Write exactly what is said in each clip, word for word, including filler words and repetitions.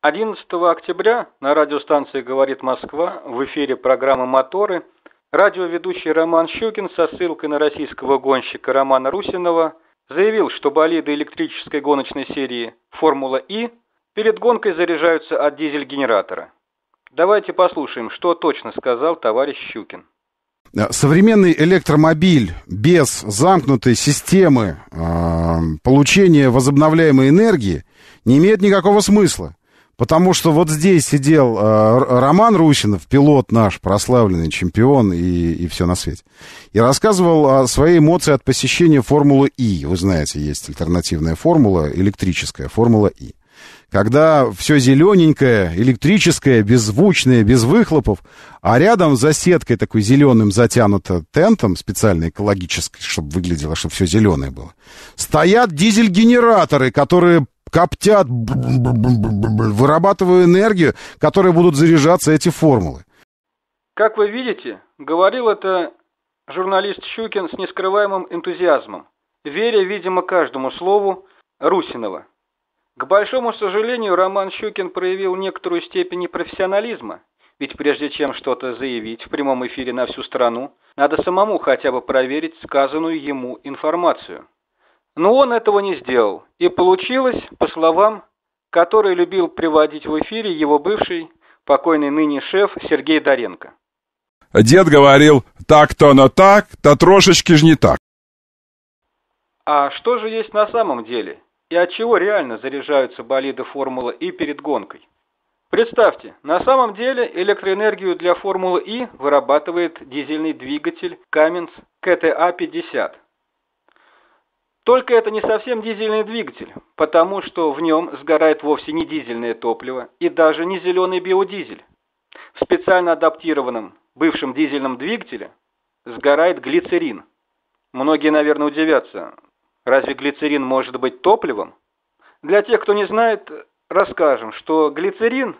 одиннадцатого октября на радиостанции «Говорит Москва» в эфире программы «Моторы» радиоведущий Роман Щукин со ссылкой на российского гонщика Романа Русинова заявил, что болиды электрической гоночной серии «Формула-И» перед гонкой заряжаются от дизель-генератора. Давайте послушаем, что точно сказал товарищ Щукин. Современный электромобиль без замкнутой системы э, получения возобновляемой энергии не имеет никакого смысла. Потому что вот здесь сидел э, Роман Русинов, пилот наш, прославленный чемпион и, и все на свете. И рассказывал о своей эмоции от посещения Формулы-И. Вы знаете, есть альтернативная формула, электрическая, Формула-И. Когда все зелененькое, электрическое, беззвучное, без выхлопов, а рядом за сеткой такой зеленым затянуто тентом, специально экологической, чтобы выглядело, чтобы все зеленое было, стоят дизель-генераторы, которые коптят, вырабатывая энергию, которой будут заряжаться эти формулы. Как вы видите, говорил это журналист Щукин с нескрываемым энтузиазмом, веря, видимо, каждому слову Русинова. К большому сожалению, Роман Щукин проявил некоторую степень профессионализма, ведь прежде чем что-то заявить в прямом эфире на всю страну, надо самому хотя бы проверить сказанную ему информацию. Но он этого не сделал, и получилось, по словам, которые любил приводить в эфире его бывший, покойный ныне шеф Сергей Доренко. Дед говорил, так-то но так, то трошечки ж не так. А что же есть на самом деле? И от чего реально заряжаются болиды Формулы-И перед гонкой? Представьте, на самом деле электроэнергию для Формулы-И вырабатывает дизельный двигатель Камминс КТА пятьдесят. Только это не совсем дизельный двигатель, потому что в нем сгорает вовсе не дизельное топливо и даже не зеленый биодизель. В специально адаптированном бывшем дизельном двигателе сгорает глицерин. Многие, наверное, удивятся. Разве глицерин может быть топливом? Для тех, кто не знает, расскажем, что глицерин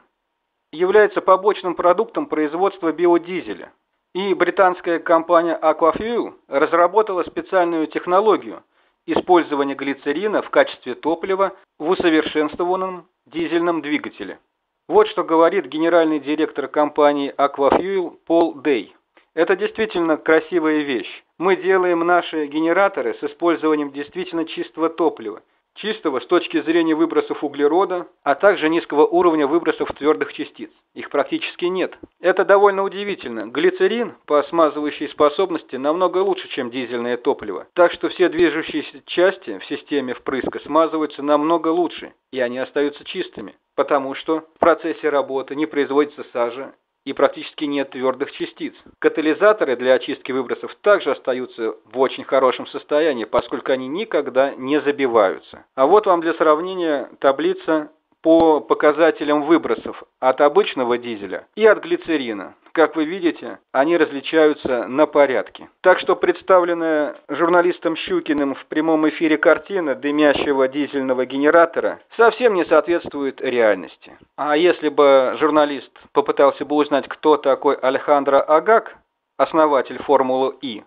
является побочным продуктом производства биодизеля. И британская компания AquaFuel разработала специальную технологию использования глицерина в качестве топлива в усовершенствованном дизельном двигателе. Вот что говорит генеральный директор компании AquaFuel Пол Дей. Это действительно красивая вещь. Мы делаем наши генераторы с использованием действительно чистого топлива. Чистого с точки зрения выбросов углерода, а также низкого уровня выбросов твердых частиц. Их практически нет. Это довольно удивительно. Глицерин по смазывающей способности намного лучше, чем дизельное топливо. Так что все движущиеся части в системе впрыска смазываются намного лучше, и они остаются чистыми. Потому что в процессе работы не производится сажа, и практически нет твердых частиц. Катализаторы для очистки выбросов также остаются в очень хорошем состоянии, поскольку они никогда не забиваются. А вот вам для сравнения таблица по показателям выбросов от обычного дизеля и от глицерина. Как вы видите, они различаются на порядке. Так что представленная журналистом Щукиным в прямом эфире картина дымящего дизельного генератора совсем не соответствует реальности. А если бы журналист попытался бы узнать, кто такой Алехандро Агак, основатель Формулы-И,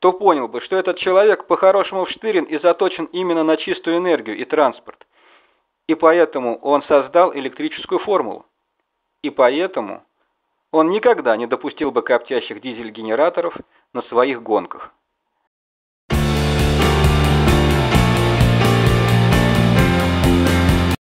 то понял бы, что этот человек по-хорошему вштырен и заточен именно на чистую энергию и транспорт. И поэтому он создал электрическую формулу. И поэтому он никогда не допустил бы коптящих дизель-генераторов на своих гонках.